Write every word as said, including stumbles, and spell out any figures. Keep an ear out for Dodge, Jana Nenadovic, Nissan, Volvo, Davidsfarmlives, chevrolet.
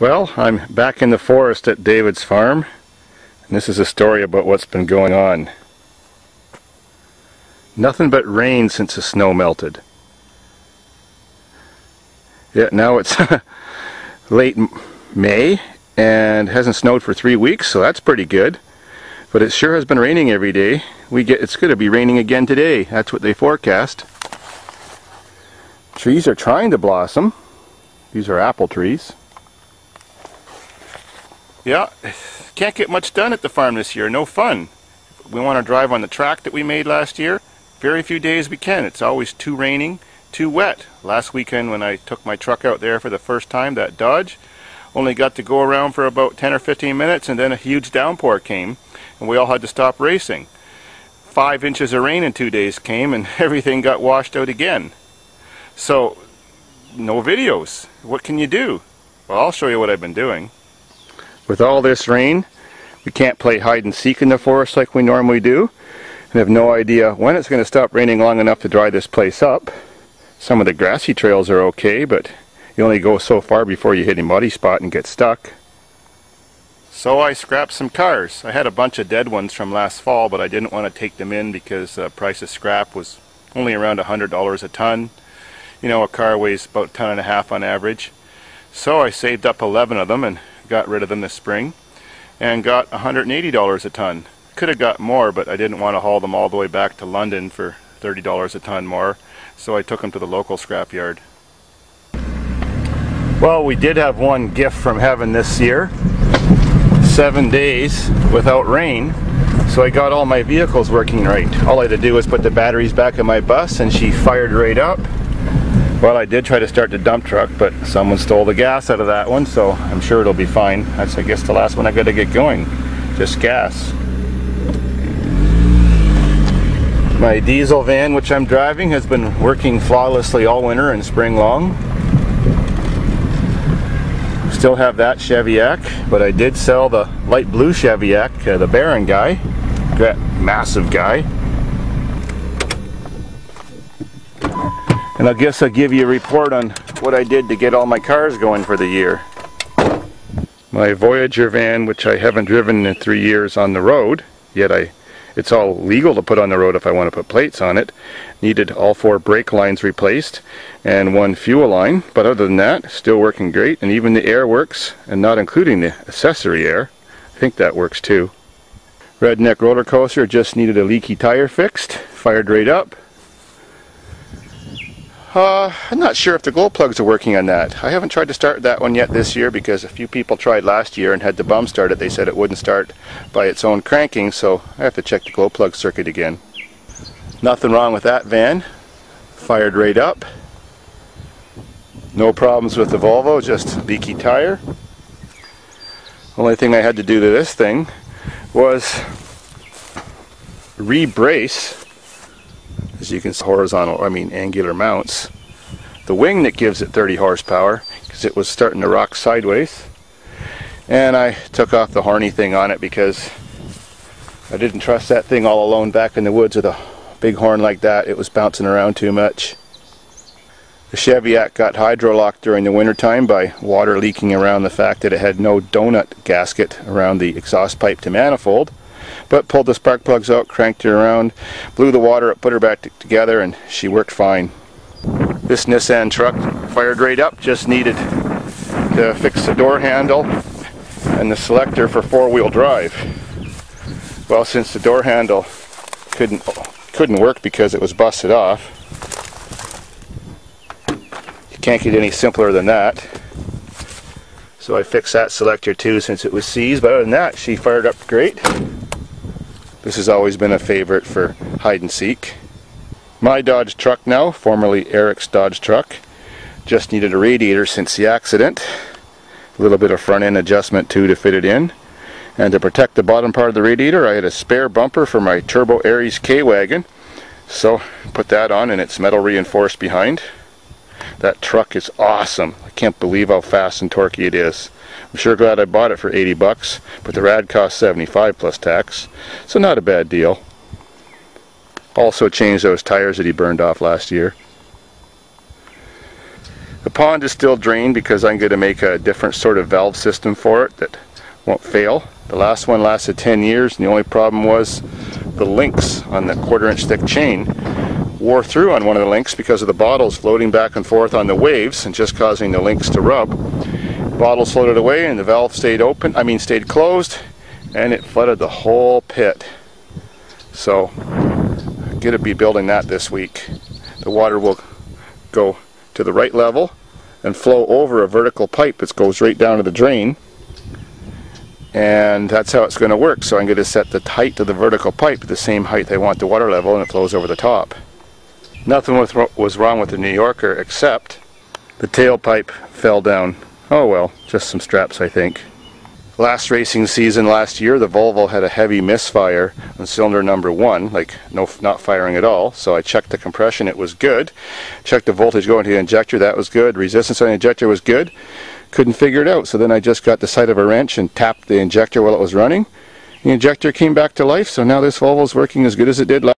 Well, I'm back in the forest at David's farm, and this is a story about what's been going on. Nothing but rain since the snow melted. Yeah, now it's late May and hasn't snowed for three weeks, so that's pretty good. But it sure has been raining every day. We get it's going to be raining again today. That's what they forecast. Trees are trying to blossom. These are apple trees. Yeah, can't get much done at the farm this year, no fun. We want to drive on the track that we made last year. Very few days we can. It's always too raining, too wet. Last weekend when I took my truck out there for the first time, that Dodge, only got to go around for about ten or fifteen minutes, and then a huge downpour came and we all had to stop racing. Five inches of rain in two days came and everything got washed out again. So, no videos. What can you do? Well, I'll show you what I've been doing. With all this rain, we can't play hide and seek in the forest like we normally do, and have no idea when it's going to stop raining long enough to dry this place up. Some of the grassy trails are okay, but you only go so far before you hit a muddy spot and get stuck. So I scrapped some cars. I had a bunch of dead ones from last fall, but I didn't want to take them in because the price of scrap was only around a hundred dollars a ton. You know, a car weighs about a ton and a half on average. So I saved up eleven of them and got rid of them this spring and got a hundred eighty dollars a ton. Could have got more, but I didn't want to haul them all the way back to London for thirty dollars a ton more, so I took them to the local scrapyard. Well, we did have one gift from heaven this year. Seven days without rain, so I got all my vehicles working right. All I had to do was put the batteries back in my bus and she fired right up. Well, I did try to start the dump truck, but someone stole the gas out of that one, so I'm sure it'll be fine. That's, I guess, the last one I got to get going. Just gas. My diesel van, which I'm driving, has been working flawlessly all winter and spring long. Still have that Cheviac, but I did sell the light blue Cheviac, uh, the Baron guy, that massive guy. And I guess I'll give you a report on what I did to get all my cars going for the year. My Voyager van, which I haven't driven in three years on the road, yet I, it's all legal to put on the road if I want to put plates on it, needed all four brake lines replaced and one fuel line, but other than that, still working great, and even the air works, and not including the accessory air. I think that works too. Redneck roller coaster just needed a leaky tire fixed, fired right up. Uh, I'm not sure if the glow plugs are working on that. I haven't tried to start that one yet this year because a few people tried last year and had the bum start it. They said it wouldn't start by its own cranking, so I have to check the glow plug circuit again. Nothing wrong with that van. Fired right up. No problems with the Volvo, just leaky tire. Only thing I had to do to this thing was re-brace. As you can see, horizontal, I mean angular mounts. The wing that gives it thirty horsepower, because it was starting to rock sideways. And I took off the horny thing on it because I didn't trust that thing all alone back in the woods with a big horn like that. It was bouncing around too much. The Cheviac got hydrolocked during the wintertime by water leaking around the fact that it had no donut gasket around the exhaust pipe to manifold. But pulled the spark plugs out, cranked her around, blew the water up, put her back together, and she worked fine. This Nissan truck fired right up, just needed to fix the door handle and the selector for four-wheel drive. Well, since the door handle couldn't, couldn't work because it was busted off, you can't get any simpler than that. So I fixed that selector too since it was seized, but other than that, she fired up great. This has always been a favorite for hide and seek. My Dodge truck now, formerly Eric's Dodge truck, just needed a radiator since the accident. A little bit of front end adjustment too to fit it in. And to protect the bottom part of the radiator, I had a spare bumper for my Turbo Aries K-Wagon. So put that on and it's metal reinforced behind. That truck is awesome. I can't believe how fast and torquey it is. I'm sure glad I bought it for eighty bucks, but the rad cost seventy-five plus tax, so not a bad deal. Also changed those tires that he burned off last year. The pond is still drained because I'm going to make a different sort of valve system for it that won't fail. The last one lasted ten years, and the only problem was the links on the quarter inch thick chain wore through on one of the links because of the bottles floating back and forth on the waves and just causing the links to rub. Bottles floated away and the valve stayed open, I mean stayed closed, and it flooded the whole pit. So I'm going to be building that this week. The water will go to the right level and flow over a vertical pipe that goes right down to the drain, and that's how it's going to work. So I'm going to set the height of the vertical pipe at the same height I want the water level, and it flows over the top. Nothing was wrong with the New Yorker except the tailpipe fell down. Oh well, just some straps, I think. Last racing season last year, the Volvo had a heavy misfire on cylinder number one, like no, not firing at all. So I checked the compression, it was good. Checked the voltage going to the injector, that was good. Resistance on the injector was good. Couldn't figure it out, so then I just got the side of a wrench and tapped the injector while it was running. The injector came back to life, so now this Volvo's working as good as it did last year.